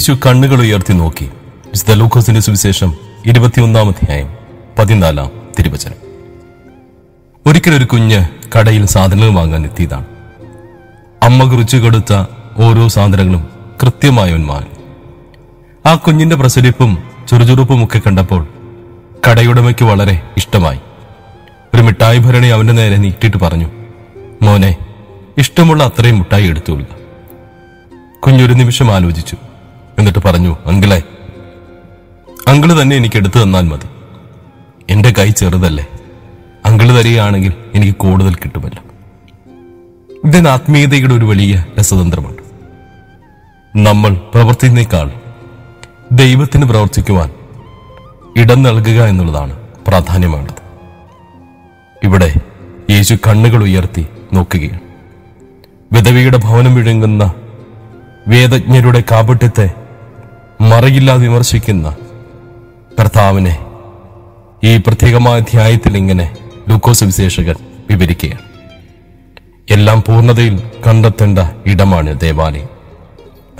യേശു കണ്ണുകൾ ഉയർത്തി നോക്കി. വിശുദ്ധ ലൂക്കോസിന്റെ സുവിശേഷം 21-ാം അധ്യായം 14-ാം തിരുവചനം. ഒരിക്കലൊരു കുഞ്ഞ് കടയിൽ സാധനങ്ങൾ വാങ്ങാൻ എത്തിയതാണ്. അമ്മ കുറിച്ചു കൊടുത്ത ഓരോ സാധനങ്ങളും കൃത്യമായി അവൻ വാങ്ങി. ആ കുഞ്ഞിന്റെ പ്രസരിപ്പും ചുറുചുറുപ്പും ഒക്കെ കണ്ടപ്പോൾ കടയുടമയ്ക്ക് വളരെ ഇഷ്ടമായി. ഒരു മിഠായി ഭരണി അവന്റെ നേരെ നീട്ടിയിട്ട് പറഞ്ഞു, മോനെ, ഇഷ്ടമുള്ള അത്രയും മിഠായി എടുത്തുകൊള്ളുക. കുഞ്ഞൊരു നിമിഷം ആലോചിച്ചു. എന്നിട്ട് പറഞ്ഞു, അങ്കിളെ, അങ്കിള് തന്നെ എനിക്ക് എടുത്തു തന്നാൽ മതി. എൻ്റെ കൈ ചെറുതല്ലേ, അങ്കിള് തരികയാണെങ്കിൽ എനിക്ക് കൂടുതൽ കിട്ടുമല്ലോ. ഇതിന് ആത്മീയതയുടെ ഒരു വലിയ രസതന്ത്രമുണ്ട്. നമ്മൾ പ്രവർത്തിക്കുന്നേക്കാൾ ദൈവത്തിന് പ്രവർത്തിക്കുവാൻ ഇടം നൽകുക എന്നുള്ളതാണ് പ്രാധാന്യമാണത്. ഇവിടെ യേശു കണ്ണുകൾ ഉയർത്തി നോക്കുകയാണ്. വിധവയുടെ ഭവനം വിഴുങ്ങുന്ന വേദജ്ഞരുടെ കാപട്യത്തെ മറയില്ലാതെ വിമർശിക്കുന്ന കർത്താവിനെ ഈ പ്രത്യേകമായ അധ്യായത്തിൽ ഇങ്ങനെ ലൂക്കോസ് സുവിശേഷകൻ വിവരിക്കുകയാണ്. എല്ലാം പൂർണ്ണതയിൽ കണ്ടെത്തേണ്ട ഇടമാണ് ദേവാലയം.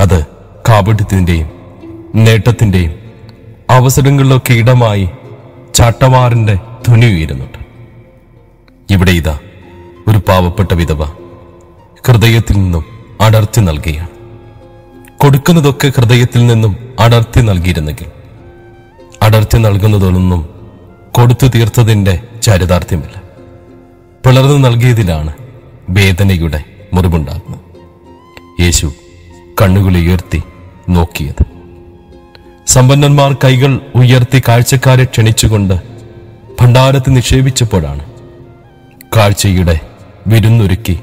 അത് കാപട്യത്തിൻ്റെയും നേട്ടത്തിൻ്റെയും അവസരങ്ങളിലൊക്കെ ഇടമായി ചാട്ടവാറിൻ്റെ ധ്വനി ഉയരുന്നുണ്ട്. ഇവിടെ ഇതാ ഒരു പാവപ്പെട്ട വിധവ ഹൃദയത്തിൽ നിന്നും അടർത്തി നൽകുകയാണ്. കൊടുക്കുന്നതൊക്കെ ഹൃദയത്തിൽ നിന്നും അടർത്തി നൽകിയിരുന്നെങ്കിൽ അടർത്തി നൽകുന്നതൊന്നും കൊടുത്തു തീർത്തതിൻ്റെ ചാരിതാർത്ഥ്യമില്ല. പിളർന്നു നൽകിയതിലാണ് വേദനയുടെ മുറിവുണ്ടാകുന്നത്. യേശു കണ്ണുകൾ ഉയർത്തി നോക്കിയത്. സമ്പന്നന്മാർ കൈകൾ ഉയർത്തി കാഴ്ചക്കാരെ ക്ഷണിച്ചുകൊണ്ട് ഭണ്ഡാരത്തിൽ നിക്ഷേപിച്ചപ്പോഴാണ് കാഴ്ചയുടെ വിരുന്നൊരുക്കി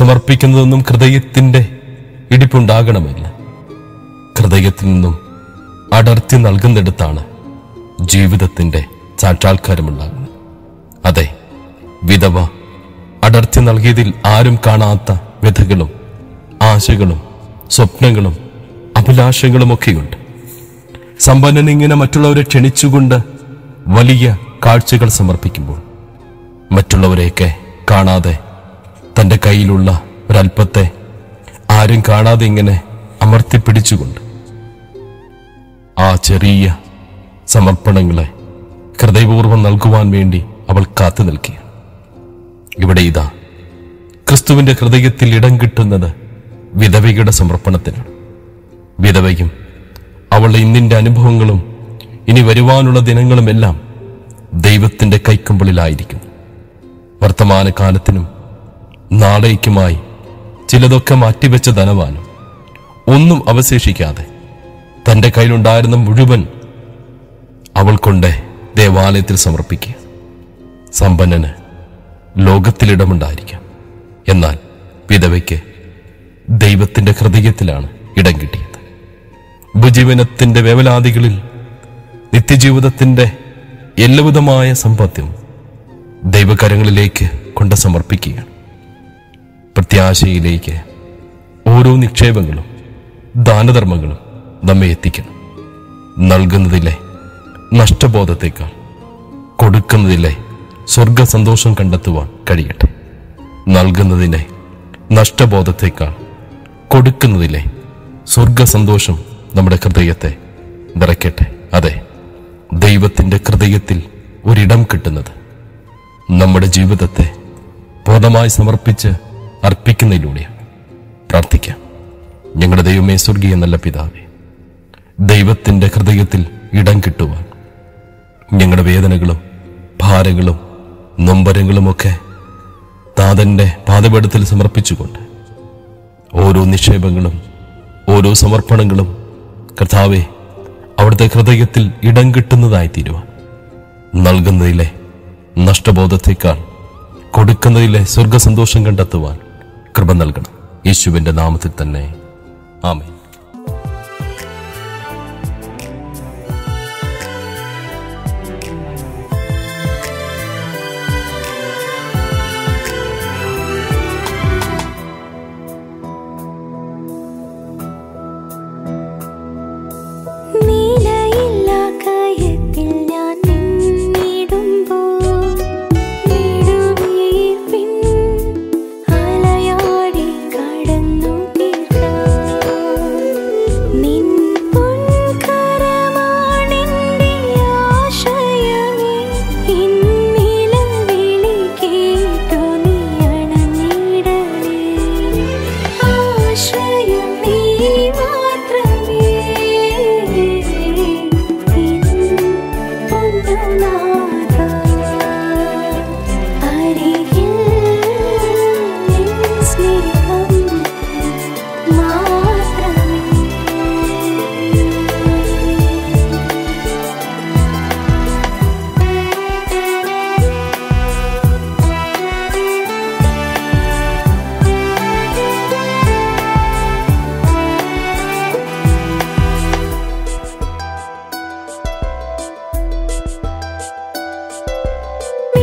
സമർപ്പിക്കുന്നതൊന്നും ഹൃദയത്തിൻ്റെ ഇടിപ്പുണ്ടാകണമില്ല. ഹൃദയത്തിൽ നിന്നും അടർത്തി നൽകുന്നിടത്താണ് ജീവിതത്തിൻ്റെ സാക്ഷാത്കാരമുണ്ടാകുന്നത്. അതെ, വിധവ അടർത്തി നൽകിയതിൽ ആരും കാണാത്ത വ്യഥകളും ആശകളും സ്വപ്നങ്ങളും അഭിലാഷങ്ങളുമൊക്കെയുണ്ട്. സമ്പന്നൻ ഇങ്ങനെ മറ്റുള്ളവരെ ക്ഷണിച്ചുകൊണ്ട് വലിയ കാഴ്ചകൾ സമർപ്പിക്കുമ്പോൾ മറ്റുള്ളവരെയൊക്കെ കാണാതെ തൻ്റെ കയ്യിലുള്ള ഒരൽപ്പത്തെ ആരും കാണാതെ ഇങ്ങനെ അമർത്തിപ്പിടിച്ചുകൊണ്ട് ആ ചെറിയ സമർപ്പണങ്ങളെ ഹൃദയപൂർവ്വം നൽകുവാൻ വേണ്ടി അവൾ കാത്തു നിൽക്കുകയാണ്. ഇവിടെ ഇതാ ക്രിസ്തുവിൻ്റെ ഹൃദയത്തിൽ ഇടം കിട്ടുന്നത് വിധവയുടെ സമർപ്പണത്തിനാണ്. വിധവയും അവളുടെ ഇന്നിൻ്റെ അനുഭവങ്ങളും ഇനി വരുവാനുള്ള ദിനങ്ങളുമെല്ലാം ദൈവത്തിൻ്റെ കൈക്കുമ്പിളിലായിരിക്കുന്നു. വർത്തമാനകാലത്തിനും നാളേക്കുമായി ചിലതൊക്കെ മാറ്റിവെച്ച ധനവാനും ഒന്നും അവശേഷിക്കാതെ തൻ്റെ കയ്യിലുണ്ടായിരുന്ന മുഴുവൻ അവൾ കൊണ്ട് ദേവാലയത്തിൽ സമർപ്പിക്കുക. സമ്പന്നന് ലോകത്തിലിടമുണ്ടായിരിക്കാം, എന്നാൽ വിധവയ്ക്ക് ദൈവത്തിൻ്റെ ഹൃദയത്തിലാണ് ഇടം കിട്ടിയത്. ഉപജീവനത്തിൻ്റെ വേവലാതികളിൽ നിത്യജീവിതത്തിൻ്റെ എല്ലാവിധമായ സമ്പത്തും ദൈവകരങ്ങളിലേക്ക് കൊണ്ട് സമർപ്പിക്കുകയാണ്. പ്രത്യാശയിലേക്ക് ഓരോ നിക്ഷേപങ്ങളും ദാനധർമ്മങ്ങളും നമ്മെ എത്തിക്കണം. നൽകുന്നതിലെ നഷ്ടബോധത്തേക്കാൾ കൊടുക്കുന്നതിലെ സ്വർഗസന്തോഷം കണ്ടെത്തുവാൻ കഴിയട്ടെ. നൽകുന്നതിലെ നഷ്ടബോധത്തേക്കാൾ കൊടുക്കുന്നതിലെ സ്വർഗസന്തോഷം നമ്മുടെ ഹൃദയത്തെ നിറയ്ക്കട്ടെ. അതെ, ദൈവത്തിൻ്റെ ഹൃദയത്തിൽ ഒരിടം കിട്ടുന്നത് നമ്മുടെ ജീവിതത്തെ പൂർണ്ണമായി സമർപ്പിച്ച് അർപ്പിക്കുന്നതിലൂടെയാണ്. പ്രാർത്ഥിക്കാം. ഞങ്ങളുടെ ദൈവമേ, സ്വർഗീയ നല്ല പിതാവേ, ദൈവത്തിൻ്റെ ഹൃദയത്തിൽ ഇടം കിട്ടുവാൻ ഞങ്ങളുടെ വേദനകളും ഭാരങ്ങളും നൊമ്പരങ്ങളുമൊക്കെ താതൻ്റെ പാദപീഠത്തിൽ സമർപ്പിച്ചുകൊണ്ട് ഓരോ നിക്ഷേപങ്ങളും ഓരോ സമർപ്പണങ്ങളും കർത്താവെ അവിടുത്തെ ഹൃദയത്തിൽ ഇടം കിട്ടുന്നതായി തീരുവാൻ, നൽകുന്നതിലെ നഷ്ടബോധത്തേക്കാൾ കൊടുക്കുന്നതിലെ സ്വർഗസന്തോഷം കണ്ടെത്തുവാൻ കൃപ നൽകണം. യേശുവിൻ്റെ നാമത്തിൽ തന്നെ ആമേൻ.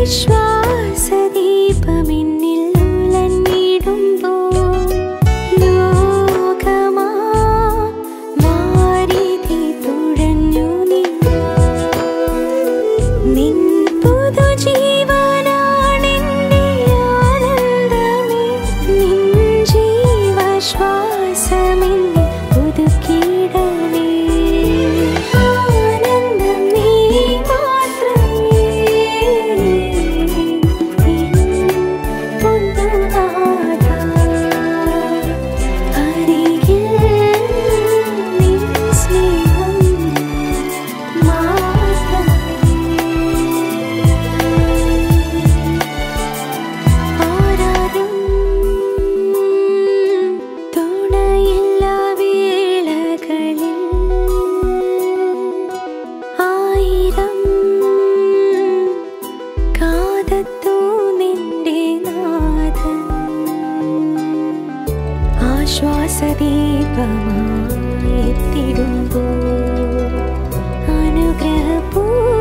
ശ്വാസദീപമായി എത്തിടുമ്പോൾ അനുഗ്രഹപൂ